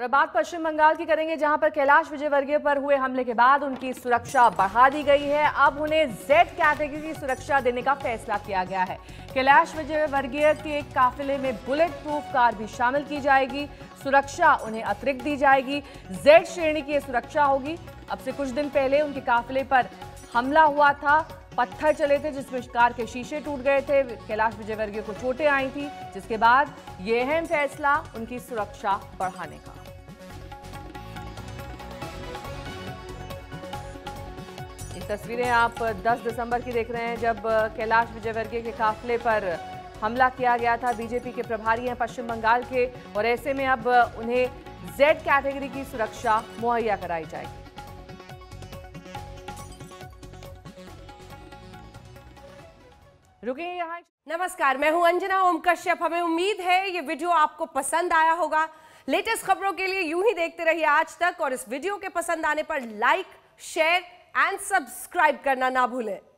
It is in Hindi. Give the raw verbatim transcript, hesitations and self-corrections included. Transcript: और बात पश्चिम बंगाल की करेंगे, जहां पर कैलाश विजयवर्गीय पर हुए हमले के बाद उनकी सुरक्षा बढ़ा दी गई है। अब उन्हें जेड कैटेगरी की सुरक्षा देने का फैसला किया गया है। कैलाश विजयवर्गीय के काफिले में बुलेट प्रूफ कार भी शामिल की जाएगी। सुरक्षा उन्हें अतिरिक्त दी जाएगी। जेड श्रेणी की सुरक्षा होगी। अब से कुछ दिन पहले उनके काफिले पर हमला हुआ था, पत्थर चले थे जिसमें कार के शीशे टूट गए थे, कैलाश विजयवर्गीय को चोटें आई थी, जिसके बाद ये अहम फैसला उनकी सुरक्षा बढ़ाने का। ये तस्वीरें आप दस दिसंबर की देख रहे हैं, जब कैलाश विजयवर्गीय के काफिले पर हमला किया गया था। बीजेपी के प्रभारी हैं पश्चिम बंगाल के, और ऐसे में अब उन्हें जेड कैटेगरी की सुरक्षा मुहैया कराई जाएगी। रुकिए यहाँ। नमस्कार, मैं हूँ अंजना ओम कश्यप। हमें उम्मीद है ये वीडियो आपको पसंद आया होगा। लेटेस्ट खबरों के लिए यूं ही देखते रहिए आज तक, और इस वीडियो के पसंद आने पर लाइक, शेयर एंड सब्सक्राइब करना ना भूलें।